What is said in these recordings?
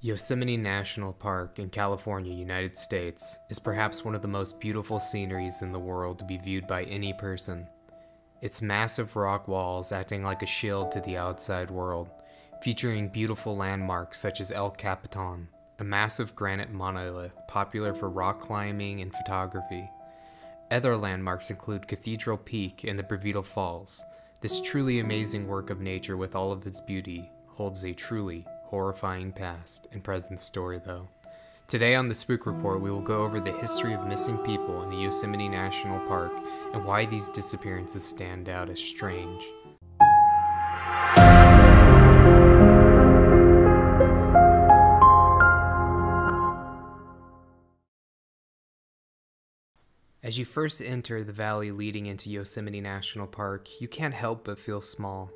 Yosemite National Park in California, United States, is perhaps one of the most beautiful sceneries in the world to be viewed by any person. Its massive rock walls acting like a shield to the outside world, featuring beautiful landmarks such as El Capitan, a massive granite monolith popular for rock climbing and photography. Other landmarks include Cathedral Peak and the Bridalveil Falls. This truly amazing work of nature with all of its beauty holds a truly horrifying past and present story though. Today on The Spook Report, we will go over the history of missing people in the Yosemite National Park and why these disappearances stand out as strange. As you first enter the valley leading into Yosemite National Park, you can't help but feel small.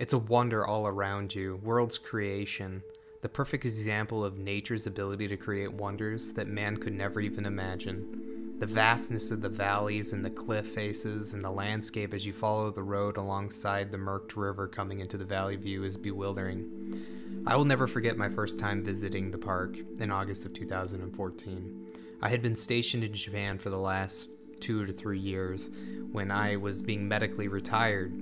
It's a wonder all around you, world's creation, the perfect example of nature's ability to create wonders that man could never even imagine. The vastness of the valleys and the cliff faces and the landscape as you follow the road alongside the murked river coming into the valley view is bewildering. I will never forget my first time visiting the park in August of 2014. I had been stationed in Japan for the last 2 to 3 years when I was being medically retired.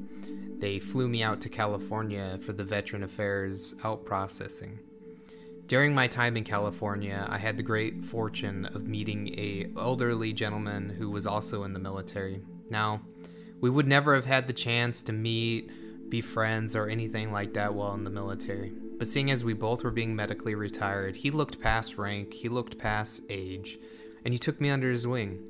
They flew me out to California for the Veteran Affairs out processing. During my time in California, I had the great fortune of meeting an elderly gentleman who was also in the military. Now, we would never have had the chance to meet, be friends, or anything like that while in the military. But seeing as we both were being medically retired, he looked past rank, he looked past age, and he took me under his wing.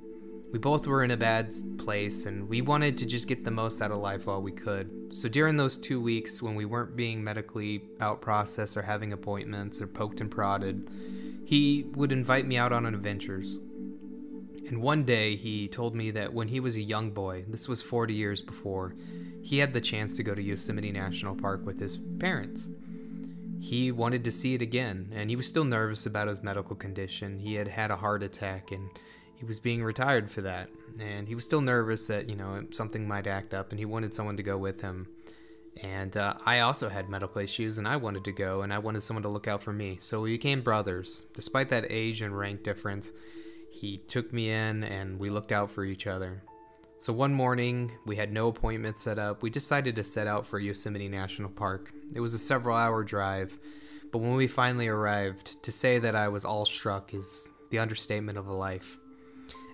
We both were in a bad place, and we wanted to just get the most out of life while we could. So during those 2 weeks when we weren't being medically out-processed or having appointments or poked and prodded, he would invite me out on adventures. And one day he told me that when he was a young boy, this was 40 years before, he had the chance to go to Yosemite National Park with his parents. He wanted to see it again, and he was still nervous about his medical condition. He had had a heart attack, and he was being retired for that, and he was still nervous that, you know, something might act up, and he wanted someone to go with him. And I also had medical issues, and I wanted to go, and I wanted someone to look out for me. So we became brothers. Despite that age and rank difference, he took me in, and we looked out for each other. So one morning, we had no appointment set up. We decided to set out for Yosemite National Park. It was a several-hour drive, but when we finally arrived, to say that I was awestruck is the understatement of a life.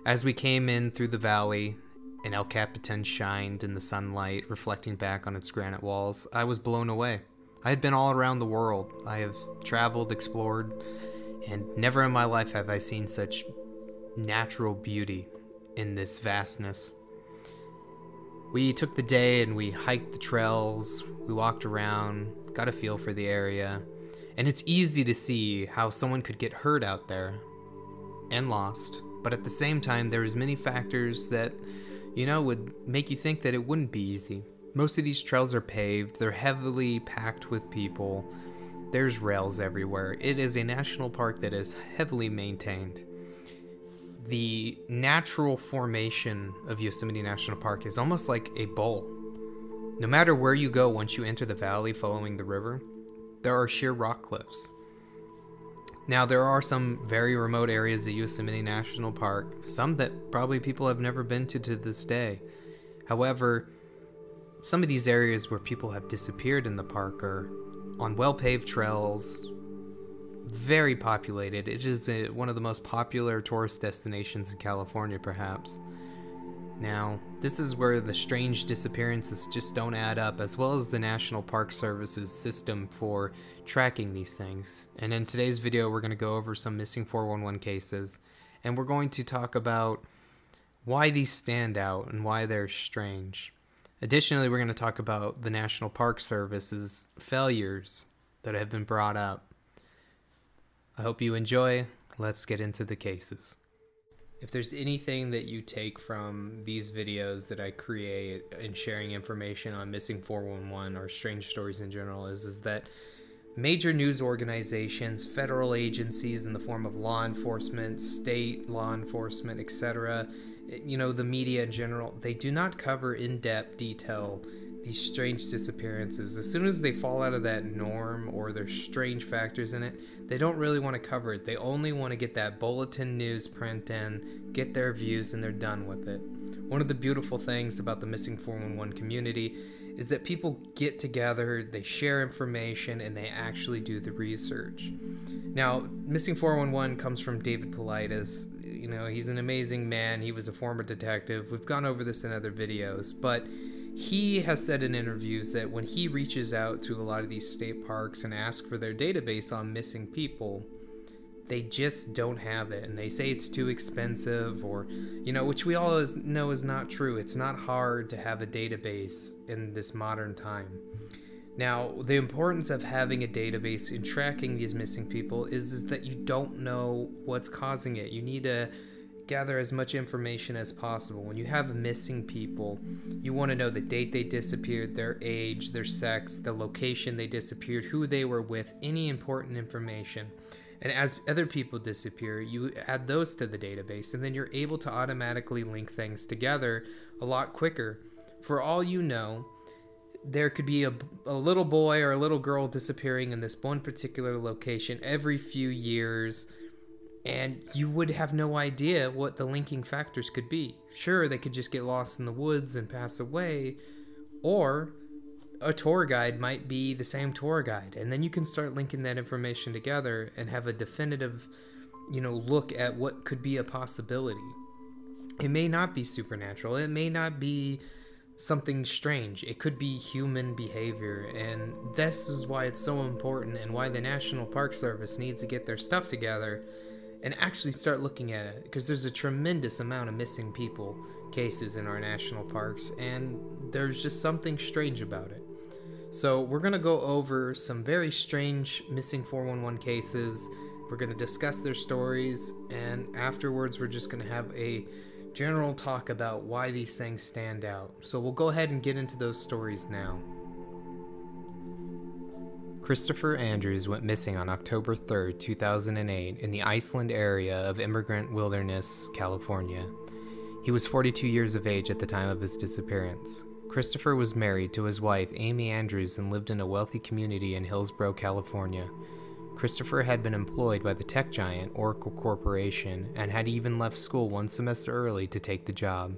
As we came in through the valley, and El Capitan shined in the sunlight, reflecting back on its granite walls, I was blown away. I had been all around the world. I have traveled, explored, and never in my life have I seen such natural beauty in this vastness. We took the day and we hiked the trails, we walked around, got a feel for the area, and it's easy to see how someone could get hurt out there and lost. But at the same time, there is many factors that, you know, would make you think that it wouldn't be easy. Most of these trails are paved, they're heavily packed with people, there's rails everywhere. It is a national park that is heavily maintained. The natural formation of Yosemite National Park is almost like a bowl. No matter where you go once you enter the valley following the river, there are sheer rock cliffs. Now, there are some very remote areas of Yosemite National Park, some that probably people have never been to this day. However, some of these areas where people have disappeared in the park are on well-paved trails, very populated. It is one of the most popular tourist destinations in California, perhaps. Now, this is where the strange disappearances just don't add up, as well as the National Park Service's system for tracking these things. And in today's video, we're going to go over some missing 411 cases, and we're going to talk about why these stand out and why they're strange. Additionally, we're going to talk about the National Park Service's failures that have been brought up. I hope you enjoy. Let's get into the cases. If there's anything that you take from these videos that I create and sharing information on missing 411 or strange stories in general is that major news organizations, federal agencies in the form of law enforcement, state law enforcement, etc., you know, the media in general, they do not cover in-depth detail these strange disappearances. As soon as they fall out of that norm or there's strange factors in it, they don't really want to cover it. They only want to get that bulletin news print in, get their views, and they're done with it. One of the beautiful things about the Missing 411 community is that people get together, they share information, and they actually do the research. Now, Missing 411 comes from David Politis. You know, he's an amazing man. He was a former detective. We've gone over this in other videos, but he has said in interviews that when he reaches out to a lot of these state parks and asks for their database on missing people, they just don't have it, and they say it's too expensive, or, you know, which we all know is not true. It's not hard to have a database in this modern time. Now, the importance of having a database and tracking these missing people is that you don't know what's causing it. You need to gather as much information as possible. When you have missing people, you want to know the date they disappeared, their age, their sex, the location they disappeared, who they were with, any important information. And as other people disappear, you add those to the database, and then you're able to automatically link things together a lot quicker. For all you know, there could be a little boy or a little girl disappearing in this one particular location every few years, and you would have no idea what the linking factors could be. Sure, they could just get lost in the woods and pass away, or a tour guide might be the same tour guide, and then you can start linking that information together and have a definitive, you know, look at what could be a possibility. It may not be supernatural, it may not be something strange, it could be human behavior, and this is why it's so important and why the National Park Service needs to get their stuff together and actually start looking at it, because there's a tremendous amount of missing people cases in our national parks, and there's just something strange about it. So we're going to go over some very strange missing 411 cases. We're going to discuss their stories, and afterwards we're just going to have a general talk about why these things stand out. So we'll go ahead and get into those stories now. Christopher Andrews went missing on October 3, 2008 in the Iceland area of Emigrant Wilderness, California. He was 42 years of age at the time of his disappearance. Christopher was married to his wife, Amy Andrews, and lived in a wealthy community in Hillsboro, California. Christopher had been employed by the tech giant Oracle Corporation and had even left school one semester early to take the job.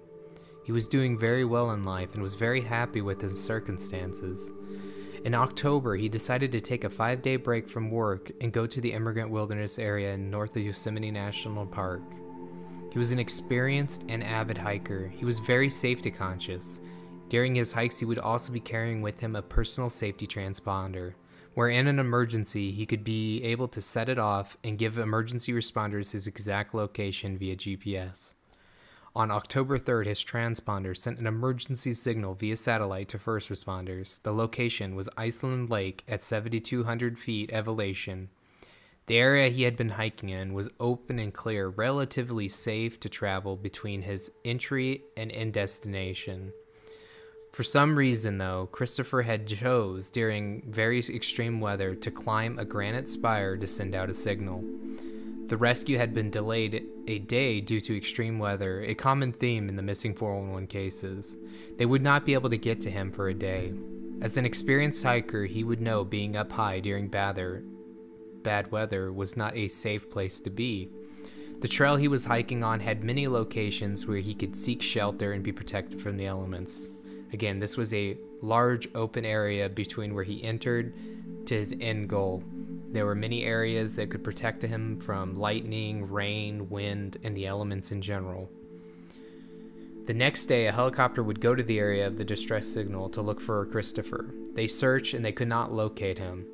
He was doing very well in life and was very happy with his circumstances. In October, he decided to take a 5-day break from work and go to the Emigrant Wilderness area north of Yosemite National Park. He was an experienced and avid hiker. He was very safety conscious. During his hikes, he would also be carrying with him a personal safety transponder, where in an emergency, he could be able to set it off and give emergency responders his exact location via GPS. On October 3rd, his transponder sent an emergency signal via satellite to first responders. The location was Iceland Lake at 7,200 feet elevation. The area he had been hiking in was open and clear, relatively safe to travel between his entry and end destination. For some reason, though, Christopher had chose, during very extreme weather, to climb a granite spire to send out a signal. The rescue had been delayed a day due to extreme weather, a common theme in the missing 411 cases. They would not be able to get to him for a day. As an experienced hiker, he would know being up high during bad weather was not a safe place to be. The trail he was hiking on had many locations where he could seek shelter and be protected from the elements. Again, this was a large open area between where he entered to his end goal. There were many areas that could protect him from lightning, rain, wind, and the elements in general. The next day, a helicopter would go to the area of the distress signal to look for Christopher. They searched and they could not locate him.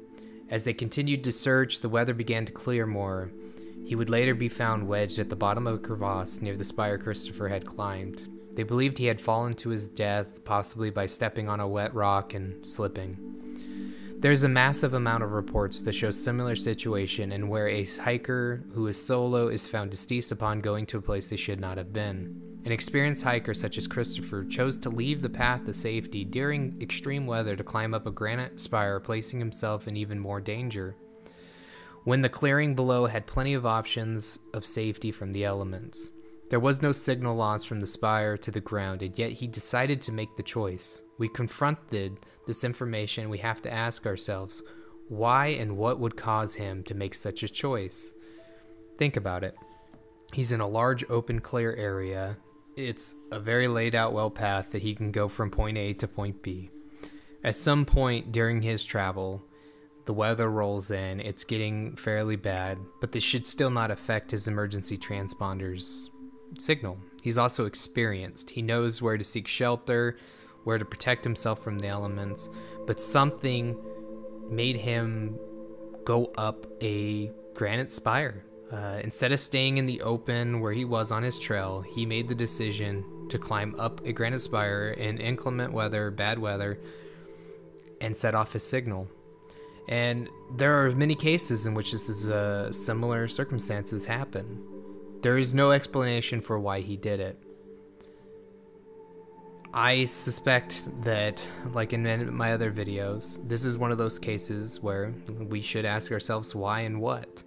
As they continued to search, the weather began to clear more. He would later be found wedged at the bottom of a crevasse near the spire Christopher had climbed. They believed he had fallen to his death, possibly by stepping on a wet rock and slipping. There's a massive amount of reports that show similar situation and where a hiker who is solo is found deceased upon going to a place they should not have been. An experienced hiker such as Christopher chose to leave the path to safety during extreme weather to climb up a granite spire, placing himself in even more danger, when the clearing below had plenty of options of safety from the elements. There was no signal loss from the spire to the ground, and yet he decided to make the choice. We confronted this information. We have to ask ourselves, why and what would cause him to make such a choice? Think about it. He's in a large open clear area. It's a very laid out well path that he can go from point A to point B. At some point during his travel, the weather rolls in, it's getting fairly bad, but this should still not affect his emergency transponder's signal. He's also experienced. He knows where to seek shelter, where to protect himself from the elements, but something made him go up a granite spire. Instead of staying in the open where he was on his trail, he made the decision to climb up a granite spire in inclement weather, bad weather, and set off his signal. And there are many cases in which this is similar circumstances happen. There is no explanation for why he did it. I suspect that, like in my other videos, this is one of those cases where we should ask ourselves why and what.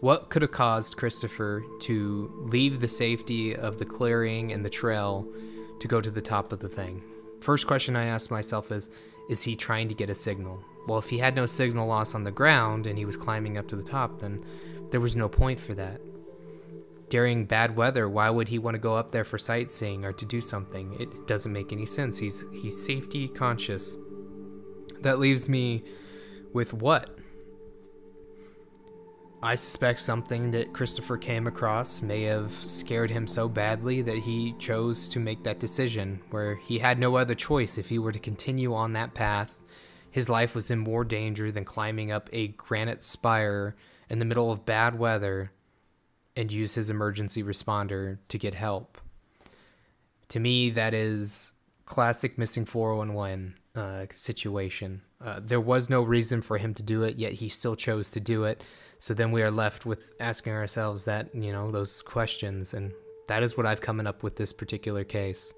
What could have caused Christopher to leave the safety of the clearing and the trail to go to the top of the thing? First question I asked myself is he trying to get a signal? Well, if he had no signal loss on the ground and he was climbing up to the top, then there was no point for that. During bad weather, why would he want to go up there for sightseeing or to do something? It doesn't make any sense. He's safety conscious. That leaves me with what? I suspect something that Christopher came across may have scared him so badly that he chose to make that decision, where he had no other choice. If he were to continue on that path, his life was in more danger than climbing up a granite spire in the middle of bad weather and use his emergency responder to get help. To me, that is classic Missing 411 situation. There was no reason for him to do it, yet he still chose to do it. So then we are left with asking ourselves that, you know, those questions, and that is what I've come up with this particular case.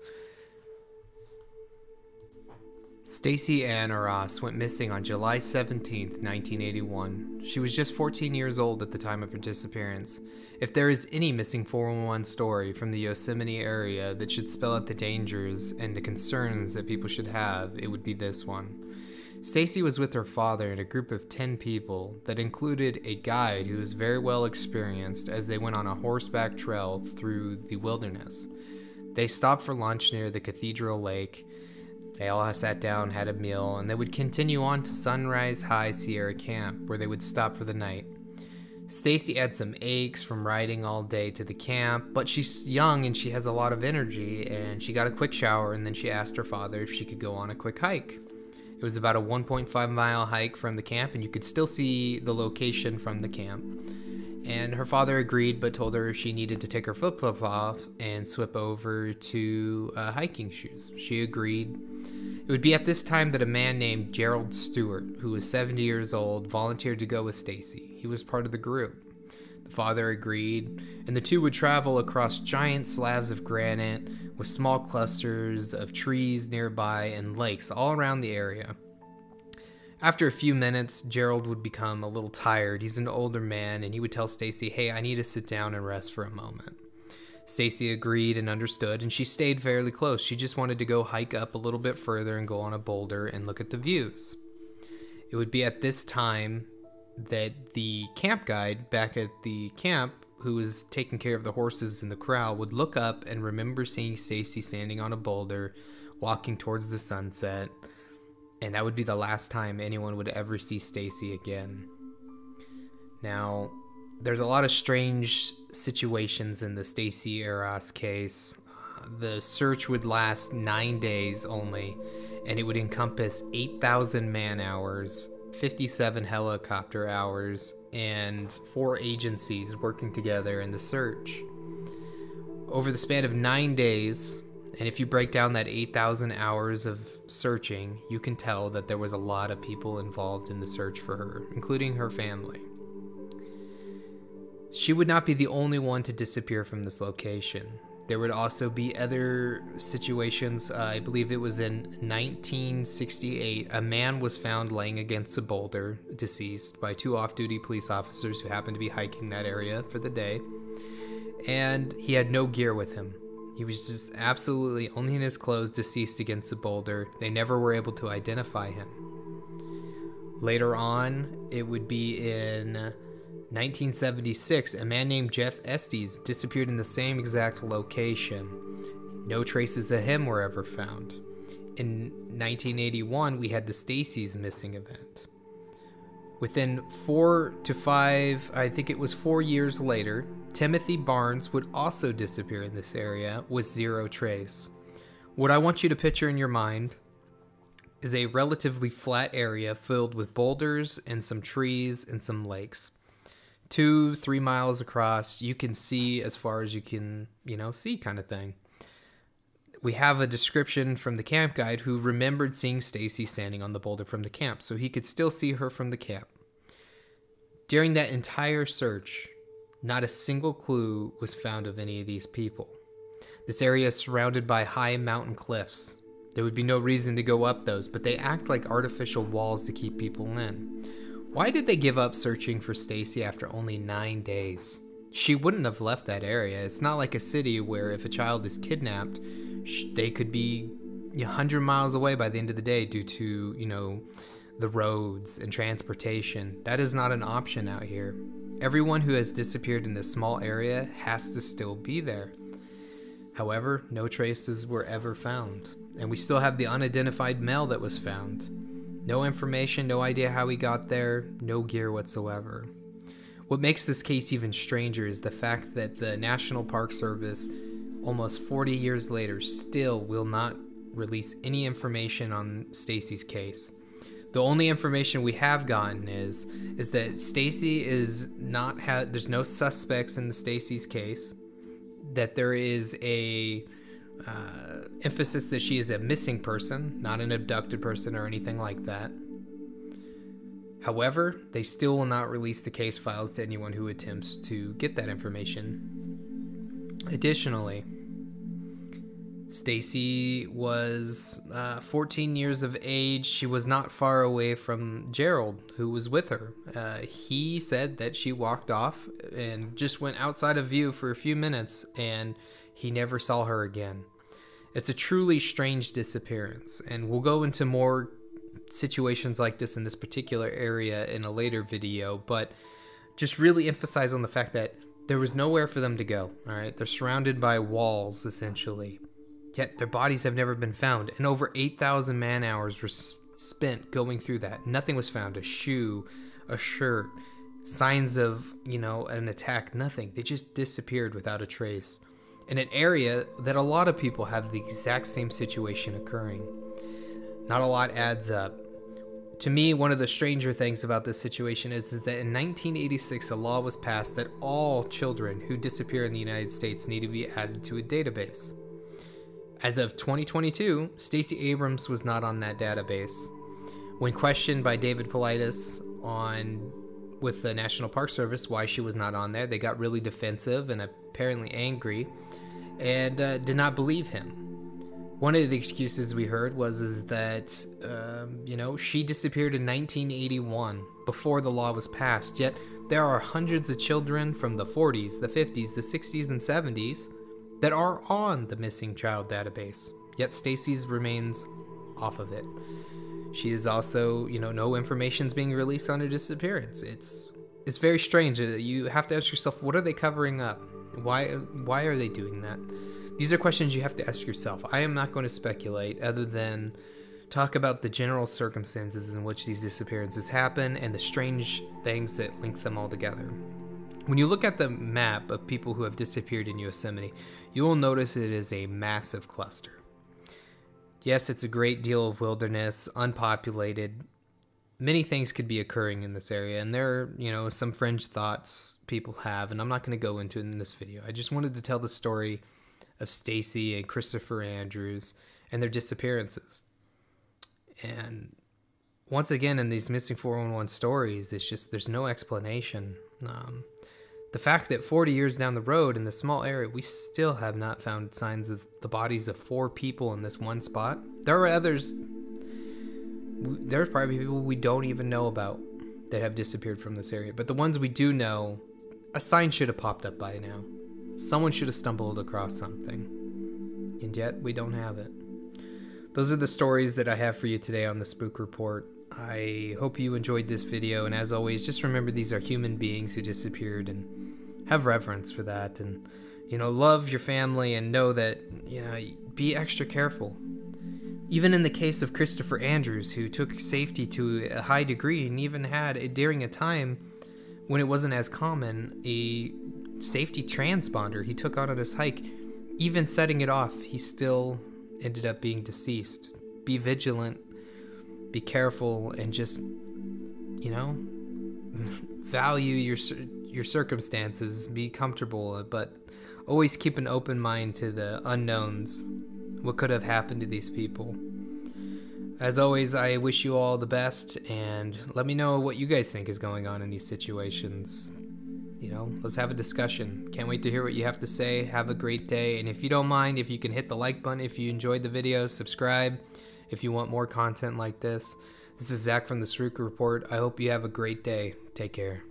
Stacy Ann Arras went missing on July 17, 1981. She was just 14 years old at the time of her disappearance. If there is any Missing 411 story from the Yosemite area that should spell out the dangers and the concerns that people should have, it would be this one. Stacy was with her father and a group of 10 people that included a guide who was very well experienced as they went on a horseback trail through the wilderness. They stopped for lunch near the Cathedral Lake. They all sat down, had a meal, and they would continue on to Sunrise High Sierra Camp, where they would stop for the night. Stacy had some aches from riding all day to the camp, but she's young and she has a lot of energy, and she got a quick shower, and then she asked her father if she could go on a quick hike. It was about a 1.5 mile hike from the camp, and you could still see the location from the camp. And her father agreed, but told her she needed to take her flip-flop off and swap over to hiking shoes. She agreed. It would be at this time that a man named Gerald Stewart, who was 70 years old, volunteered to go with Stacy. He was part of the group. The father agreed, and the two would travel across giant slabs of granite with small clusters of trees nearby and lakes all around the area. After a few minutes, Gerald would become a little tired. He's an older man, and he would tell Stacy, "Hey, I need to sit down and rest for a moment." Stacy agreed and understood, and she stayed fairly close. She just wanted to go hike up a little bit further and go on a boulder and look at the views. It would be at this time that the camp guide back at the camp, who was taking care of the horses in the corral, would look up and remember seeing Stacy standing on a boulder, walking towards the sunset, and that would be the last time anyone would ever see Stacy again. Now, there's a lot of strange situations in the Stacy Arras case. The search would last 9 days only, and it would encompass 8,000 man-hours, 57 helicopter hours, and 4 agencies working together in the search. Over the span of 9 days, and if you break down that 8,000 hours of searching, you can tell that there was a lot of people involved in the search for her, including her family. She would not be the only one to disappear from this location. There would also be other situations. I believe it was in 1968, a man was found laying against a boulder, deceased, by 2 off-duty police officers who happened to be hiking that area for the day. and he had no gear with him. He was just absolutely only in his clothes, deceased against a boulder. They never were able to identify him. Later on, it would be in 1976, a man named Jeff Estes disappeared in the same exact location. No traces of him were ever found. In 1981, we had the Stacy's missing event. Within 4 years later, Timothy Barnes would also disappear in this area with zero trace. What I want you to picture in your mind is a relatively flat area filled with boulders and some trees and some lakes. 2-3 miles across, you can see as far as you can, see kind of thing. We have a description from the camp guide who remembered seeing Stacy standing on the boulder from the camp, so he could still see her from the camp. During that entire search, not a single clue was found of any of these people. This area is surrounded by high mountain cliffs. There would be no reason to go up those, but they act like artificial walls to keep people in. Why did they give up searching for Stacy after only 9 days? She wouldn't have left that area. It's not like a city where if a child is kidnapped, they could be 100 miles away by the end of the day due to, the roads and transportation. That is not an option out here. Everyone who has disappeared in this small area has to still be there. However, no traces were ever found. And we still have the unidentified male that was found. No information, no idea how he got there, no gear whatsoever. What makes this case even stranger is the fact that the National Park Service, almost 40 years later, still will not release any information on Stacy's case. The only information we have gotten is that Stacy is not there's no suspects in the Stacy's case, that there is a emphasis that she is a missing person, not an abducted person or anything like that. However, they still will not release the case files to anyone who attempts to get that information. Additionally, Stacy was 14 years of age. She was not far away from Gerald, who was with her. He said that she walked off and just went outside of view for a few minutes, and he never saw her again. It's a truly strange disappearance, and we'll go into more situations like this in this particular area in a later video, but just really emphasize on the fact that there was nowhere for them to go, all right? They're surrounded by walls, essentially, yet their bodies have never been found, and over 8,000 man-hours were spent going through that. Nothing was found, a shoe, a shirt, signs of, an attack, nothing. They just disappeared without a trace. In an area that a lot of people have the exact same situation occurring. Not a lot adds up. To me, one of the stranger things about this situation is that in 1986, a law was passed that all children who disappear in the United States need to be added to a database. As of 2022, Stacey Abrams was not on that database. When questioned by David Politis with the National Park Service why she was not on there, they got really defensive and apparently angry, and did not believe him. One of the excuses we heard was that, she disappeared in 1981, before the law was passed, yet there are hundreds of children from the 40s, the 50s, the 60s, and 70s that are on the missing child database, yet Stacy's remains off of it. She is also, no information's being released on her disappearance. It's very strange. You have to ask yourself, what are they covering up? Why are they doing that? These are questions you have to ask yourself. I am not going to speculate other than talk about the general circumstances in which these disappearances happen and the strange things that link them all together. When you look at the map of people who have disappeared in Yosemite, you will notice it is a massive cluster. Yes, it's a great deal of wilderness, unpopulated. Many things could be occurring in this area, and there are, some fringe thoughts people have, and I'm not going to go into it in this video. I just wanted to tell the story of Stacy and Christopher Andrews and their disappearances. And once again, in these Missing 411 stories, it's just there's no explanation. The fact that 40 years down the road in this small area, we still have not found signs of the bodies of 4 people in this one spot. There are others. There's probably people we don't even know about that have disappeared from this area, but the ones we do know, a sign should have popped up by now. Someone should have stumbled across something. And yet, we don't have it. Those are the stories that I have for you today on The Spook Report. I hope you enjoyed this video, and as always, just remember these are human beings who disappeared, and have reverence for that, and, you know, love your family, and know that, you know, be extra careful. Even in the case of Christopher Andrews, who took safety to a high degree, and even had, during a time when it wasn't as common, a safety transponder he took on his hike, even setting it off, he still ended up being deceased. Be vigilant, be careful, and just, you know, value your circumstances, be comfortable, but always keep an open mind to the unknowns, what could have happened to these people. As always, I wish you all the best, and let me know what you guys think is going on in these situations. You know, let's have a discussion. Can't wait to hear what you have to say. Have a great day. And if you don't mind, if you can hit the like button if you enjoyed the video, subscribe if you want more content like this. This is Zach from The Spook Report. I hope you have a great day. Take care.